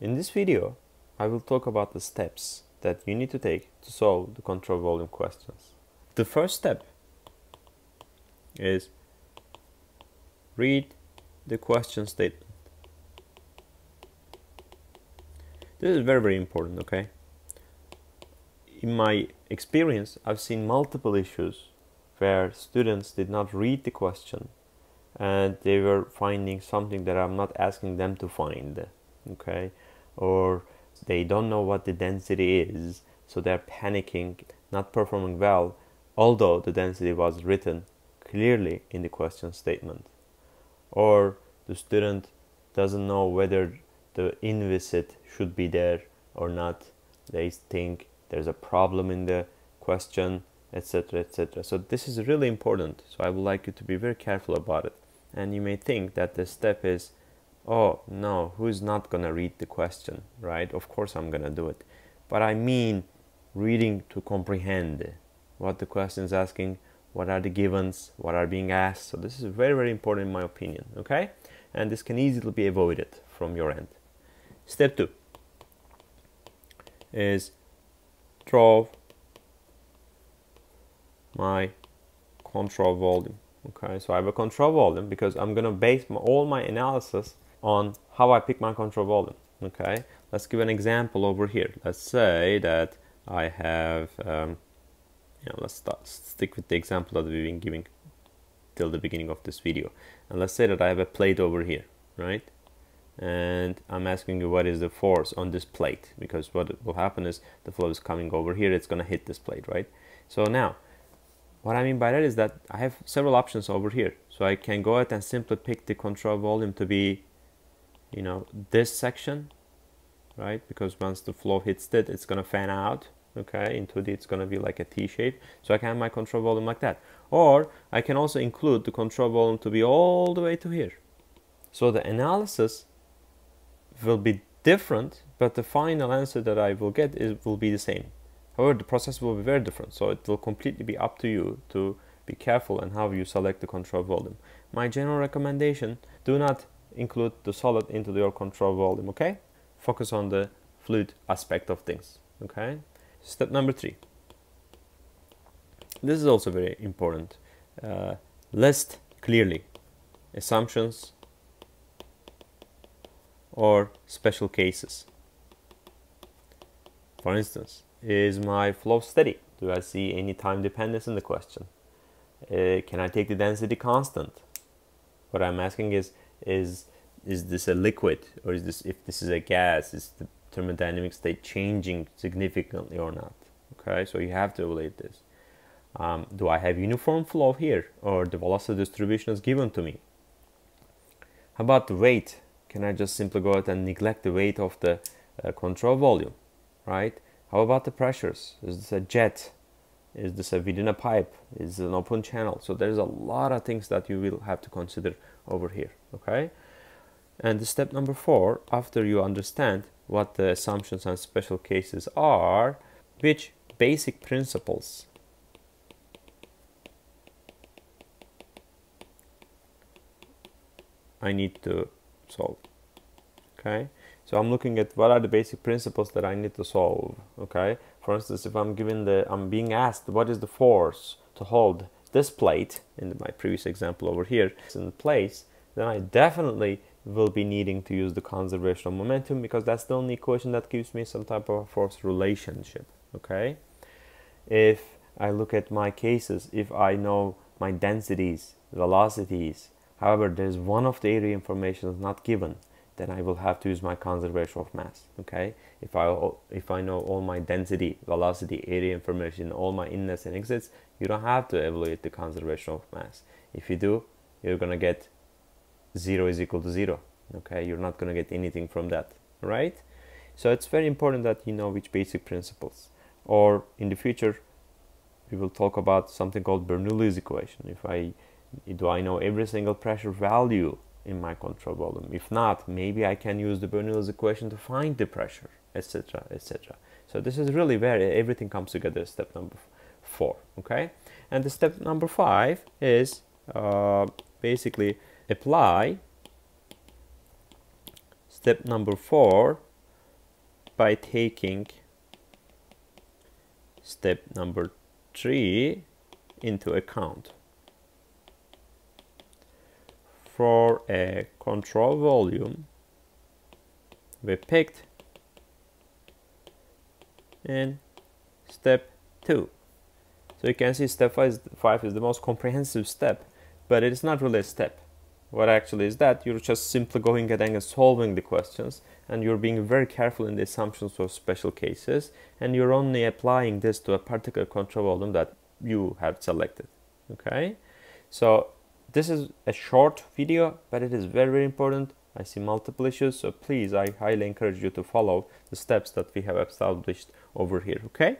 In this video, I will talk about the steps that you need to take to solve the control volume questions. The first step is read the question statement. This is very important, okay? In my experience, I've seen multiple issues where students did not read the question and they were finding something that I'm not asking them to find, okay? Or they don't know what the density is, so they're panicking, not performing well, although the density was written clearly in the question statement. Or the student doesn't know whether the inviscid should be there or not. They think there's a problem in the question, etc., etc. So this is really important. So I would like you to be very careful about it. And you may think that the step is, oh no, who's not gonna read the question, right? Of course I'm gonna do it. But I mean reading to comprehend what the question is asking, what are the givens, what are being asked. So this is very, very important in my opinion, okay? And this can easily be avoided from your end. Step 2 is draw my control volume, okay? So I have a control volume because I'm gonna base all my analysis on how I pick my control volume, okay? Let's give an example over here. Let's say that I have, let's stick with the example that we've been giving till the beginning of this video. And let's say that I have a plate over here, right? And I'm asking you what is the force on this plate, because what will happen is the flow is coming over here, it's gonna hit this plate, right? So now, what I mean by that is that I have several options over here. So I can go ahead and simply pick the control volume to be, you know, this section, right? Because once the flow hits it, it's gonna fan out. Okay, in 2D it's gonna be like a T shape, so I can have my control volume like that. Or I can also include the control volume to be all the way to here. So the analysis will be different, but the final answer that I will get will be the same. However, the process will be very different, so it will completely be up to you to be careful in how you select the control volume. My general recommendation, do not include the solid into your control volume, okay? Focus on the fluid aspect of things, okay? Step number 3. This is also very important. List clearly assumptions or special cases. For instance, is my flow steady? Do I see any time dependence in the question? Can I take the density constant? What I'm asking is this a liquid, or is this, if this is a gas, is the thermodynamic state changing significantly or not? Okay, so you have to evaluate this. Do I have uniform flow here, or the velocity distribution is given to me? How about the weight? Can I just simply go ahead and neglect the weight of the control volume, right? How about the pressures? Is this a jet? Is this within a pipe? Is this an open channel? So there's a lot of things that you will have to consider over here, okay? And the step number 4, after you understand what the assumptions and special cases are, which basic principles I need to solve, okay? So I'm looking at what are the basic principles that I need to solve, okay? For instance, if I'm being asked what is the force to hold this plate, in my previous example over here, in place, then I definitely will be needing to use the conservation of momentum, because that's the only equation that gives me some type of force relationship, okay? If I look at my cases, if I know my densities, velocities, however, there's one of the area information is not given, then I will have to use my conservation of mass, okay? If I know all my density, velocity, area information, all my inlets and exits, you don't have to evaluate the conservation of mass. If you do, you're gonna get 0 is equal to 0, okay? You're not going to get anything from that, right? So it's very important that you know which basic principles, or in the future we will talk about something called Bernoulli's equation. Do I know every single pressure value in my control volume? If not, maybe I can use the Bernoulli's equation to find the pressure, etc., etc. So this is really where everything comes together, step number 4, okay? And the step number 5 is basically apply step number 4 by taking step number 3 into account. For a control volume, we picked in step 2. So you can see step 5 is the most comprehensive step, but it is not really a step. What actually is that you're just simply going ahead and solving the questions, and you're being very careful in the assumptions for special cases, and you're only applying this to a particular control volume that you have selected. Okay, so this is a short video, but it is very, very important. I see multiple issues, so please, I highly encourage you to follow the steps that we have established over here. Okay.